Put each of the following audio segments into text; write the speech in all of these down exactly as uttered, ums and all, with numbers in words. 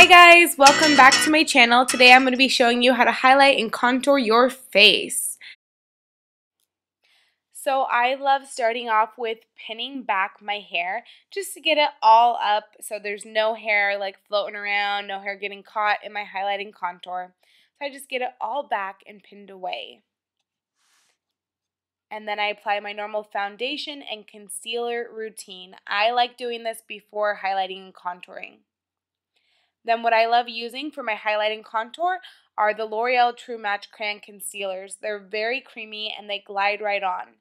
Hi guys, welcome back to my channel. Today I'm going to be showing you how to highlight and contour your face. So I love starting off with pinning back my hair just to get it all up so there's no hair like floating around, no hair getting caught in my highlight and contour. So I just get it all back and pinned away. And then I apply my normal foundation and concealer routine. I like doing this before highlighting and contouring. Then what I love using for my highlight and contour are the L'Oreal True Match Crayon Concealers. They're very creamy and they glide right on.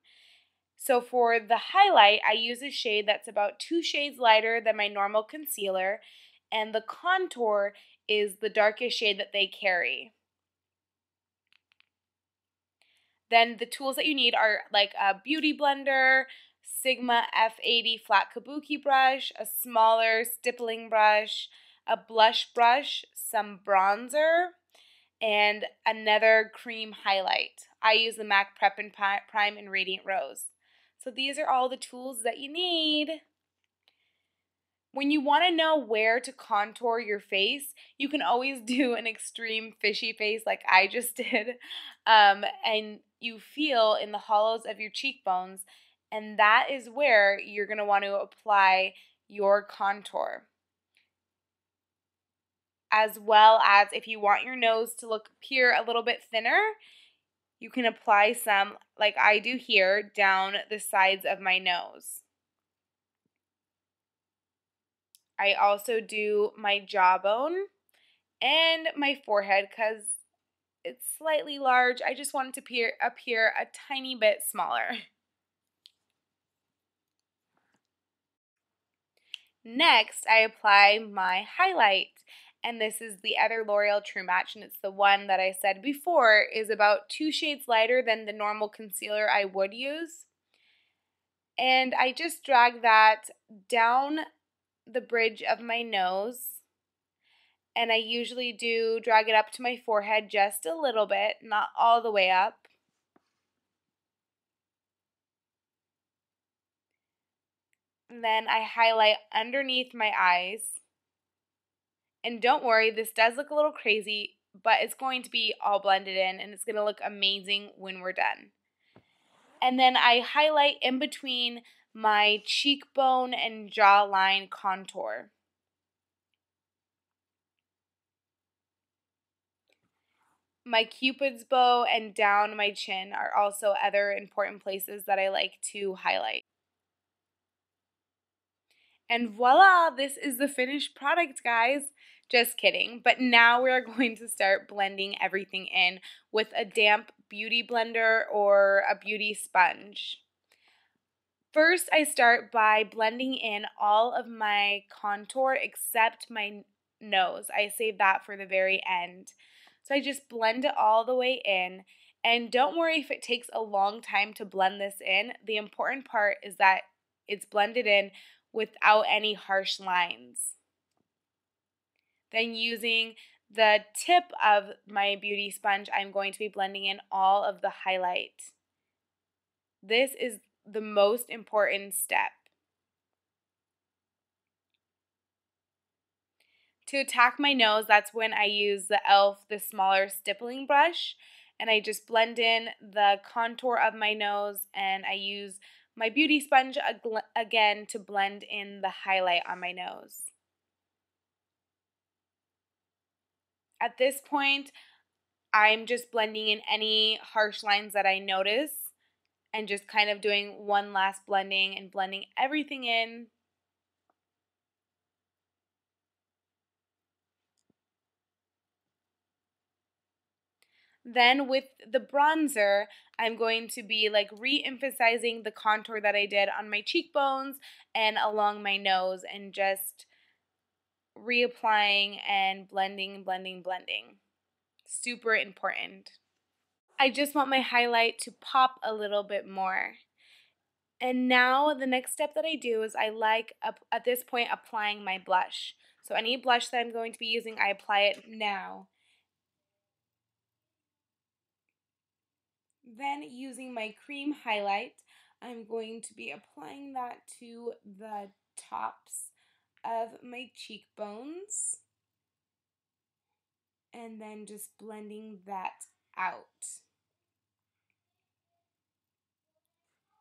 So for the highlight, I use a shade that's about two shades lighter than my normal concealer, and the contour is the darkest shade that they carry. Then the tools that you need are like a Beauty Blender, Sigma F eighty Flat Kabuki Brush, a smaller stippling brush, a blush brush, some bronzer, and another cream highlight. I use the MAC Prep and Prime in Radiant Rose. So these are all the tools that you need. When you want to know where to contour your face, you can always do an extreme fishy face like I just did, um, and you feel in the hollows of your cheekbones, and that is where you're going to want to apply your contour. As well as if you want your nose to look appear a little bit thinner, you can apply some, like I do here, down the sides of my nose. I also do my jawbone and my forehead because it's slightly large. I just want it to appear, appear a tiny bit smaller. Next, I apply my highlight. And this is the other L'Oreal True Match, and it's the one that I said before is about two shades lighter than the normal concealer I would use. And I just drag that down the bridge of my nose, and I usually do drag it up to my forehead just a little bit, not all the way up. And then I highlight underneath my eyes. And don't worry, this does look a little crazy, but it's going to be all blended in and it's going to look amazing when we're done. And then I highlight in between my cheekbone and jawline contour. My cupid's bow and down my chin are also other important places that I like to highlight. And voila, this is the finished product, guys. Just kidding. But now we're going to start blending everything in with a damp beauty blender or a beauty sponge. First, I start by blending in all of my contour except my nose. I save that for the very end. So I just blend it all the way in. And don't worry if it takes a long time to blend this in. The important part is that it's blended in without any harsh lines. Then using the tip of my beauty sponge, I'm going to be blending in all of the highlight. This is the most important step. To attack my nose, that's when I use the E L F, the smaller stippling brush, and I just blend in the contour of my nose, and I use my beauty sponge again to blend in the highlight on my nose. At this point, I'm just blending in any harsh lines that I notice and just kind of doing one last blending and blending everything in. Then with the bronzer, I'm going to be like re-emphasizing the contour that I did on my cheekbones and along my nose and just reapplying and blending, blending, blending. Super important. I just want my highlight to pop a little bit more. And now the next step that I do is I like, at this point, applying my blush. So any blush that I'm going to be using, I apply it now. Then using my cream highlight, I'm going to be applying that to the tops of my cheekbones and then just blending that out.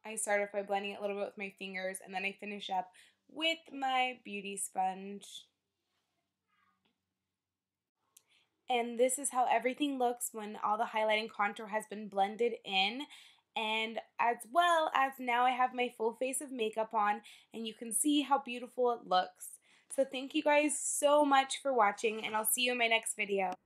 I start off by blending it a little bit with my fingers, and then I finish up with my beauty sponge. And this is how everything looks when all the highlight and contour has been blended in. And as well as now I have my full face of makeup on, and you can see how beautiful it looks. So thank you guys so much for watching, and I'll see you in my next video.